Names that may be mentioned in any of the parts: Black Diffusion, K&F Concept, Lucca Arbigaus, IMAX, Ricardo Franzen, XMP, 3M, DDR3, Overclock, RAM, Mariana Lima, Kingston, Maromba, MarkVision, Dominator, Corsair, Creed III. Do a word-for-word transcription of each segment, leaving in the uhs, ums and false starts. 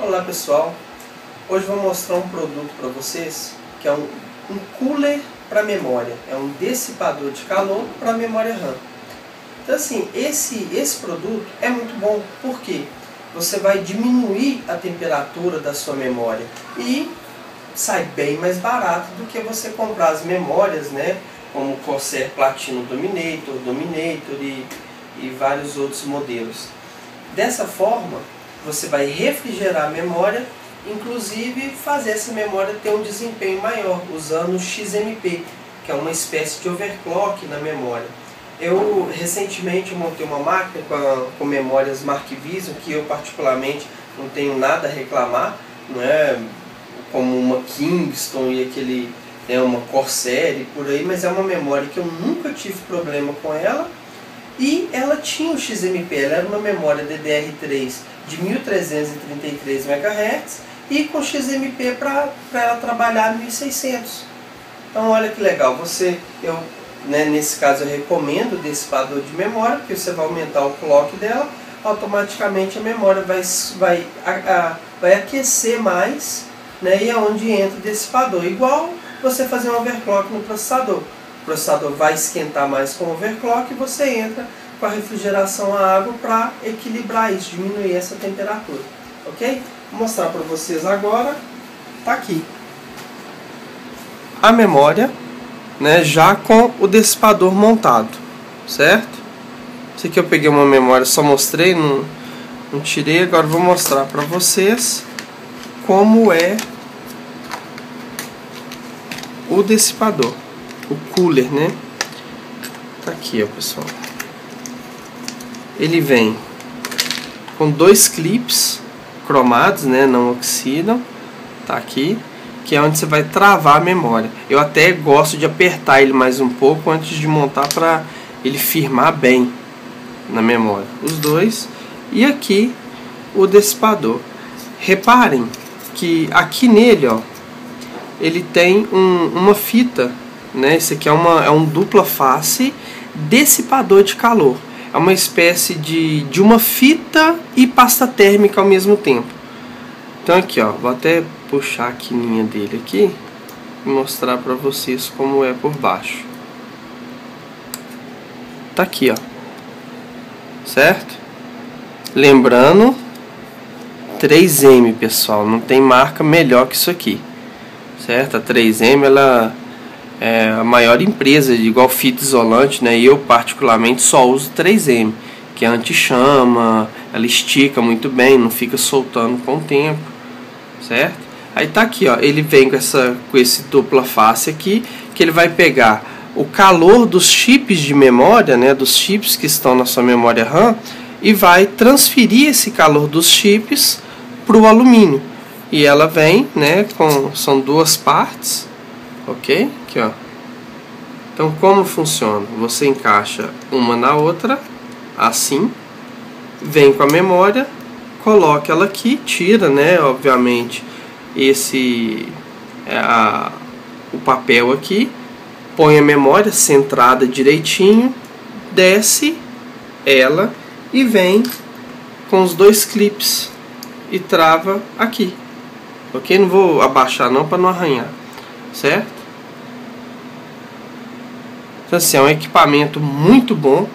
Olá pessoal, hoje vou mostrar um produto para vocês que é um, um cooler para memória, é um dissipador de calor para memória RAM. Então assim, esse, esse produto é muito bom porque você vai diminuir a temperatura da sua memória e sai bem mais barato do que você comprar as memórias, né, como Corsair Platinum Dominator, Dominator e, e vários outros modelos. Dessa forma, você vai refrigerar a memória, inclusive fazer essa memória ter um desempenho maior, usando o X M P, que é uma espécie de overclock na memória. Eu recentemente montei uma máquina com, a, com memórias MarkVision, que eu particularmente não tenho nada a reclamar, não é como uma Kingston e aquele, né, uma Corsair e por aí, mas é uma memória que eu nunca tive problema com ela. E ela tinha o X M P, ela era uma memória D D R três de mil trezentos e trinta e três megahertz e com X M P para ela trabalhar mil e seiscentos. Então olha que legal, você, eu, né, nesse caso eu recomendo o dissipador de memória, porque você vai aumentar o clock dela, automaticamente a memória vai, vai, a, a, vai aquecer mais, né, e é onde entra o dissipador, igual você fazer um overclock no processador. O processador vai esquentar mais com o overclock e você entra com a refrigeração à água para equilibrar isso, diminuir essa temperatura, ok? Vou mostrar para vocês agora, tá aqui. A memória, né, já com o dissipador montado, certo? Isso aqui eu peguei uma memória, só mostrei, não, não tirei, agora vou mostrar para vocês como é o dissipador. O cooler, né? Tá aqui, ó, pessoal. Ele vem com dois clips cromados, né? Não oxidam. Tá aqui. Que é onde você vai travar a memória. Eu até gosto de apertar ele mais um pouco antes de montar para ele firmar bem na memória. Os dois. E aqui o dissipador. Reparem que aqui nele, ó, ele tem um, uma fita. Né? Esse aqui é, uma, é um dupla face dissipador de calor. É uma espécie de, de uma fita e pasta térmica ao mesmo tempo. Então aqui, ó, vou até puxar a quininha dele aqui e mostrar pra vocês como é por baixo. Tá aqui, ó. Certo? Lembrando, três M, pessoal. Não tem marca melhor que isso aqui. Certo? A três M, ela... é a maior empresa de igual fita isolante, né? E eu particularmente só uso três M, que é anti-chama, ela estica muito bem, não fica soltando com o tempo, certo? Aí tá aqui, ó, ele vem com essa com esse dupla face aqui, que ele vai pegar o calor dos chips de memória, né, dos chips que estão na sua memória RAM, e vai transferir esse calor dos chips pro alumínio. E ela vem, né, com são duas partes. Ok? Aqui, ó. Então, como funciona? Você encaixa uma na outra, assim, vem com a memória, coloca ela aqui, tira, né, obviamente, esse, a, o papel aqui, põe a memória centrada direitinho, desce ela e vem com os dois clipes e trava aqui. Ok? Não vou abaixar não para não arranhar. Certo? Então assim, é um equipamento muito bom.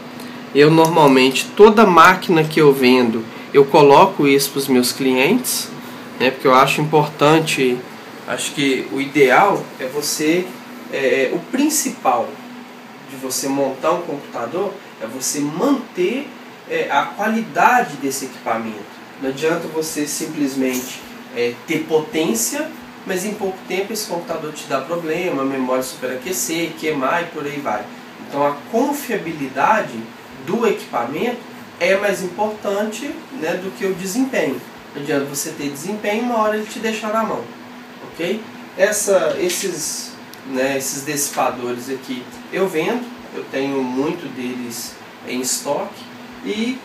Eu normalmente, toda máquina que eu vendo, eu coloco isso para os meus clientes, né? Porque eu acho importante, acho que o ideal é você, é, o principal de você montar um computador é você manter é, a qualidade desse equipamento. Não adianta você simplesmente é, ter potência, mas em pouco tempo esse computador te dá problema, a memória superaquecer, queimar e por aí vai. Então a confiabilidade do equipamento é mais importante, né, do que o desempenho. Não adianta você ter desempenho, uma hora ele te deixar na mão. Ok? Essa, esses, né, esses dissipadores aqui eu vendo, eu tenho muito deles em estoque. E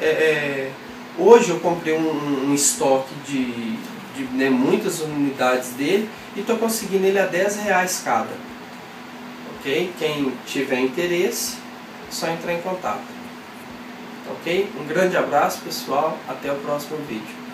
é, é, hoje eu comprei um, um estoque de... De, né, muitas unidades dele e estou conseguindo ele a dez reais cada. Ok? Quem tiver interesse, é só entrar em contato. Ok? Um grande abraço, pessoal. Até o próximo vídeo.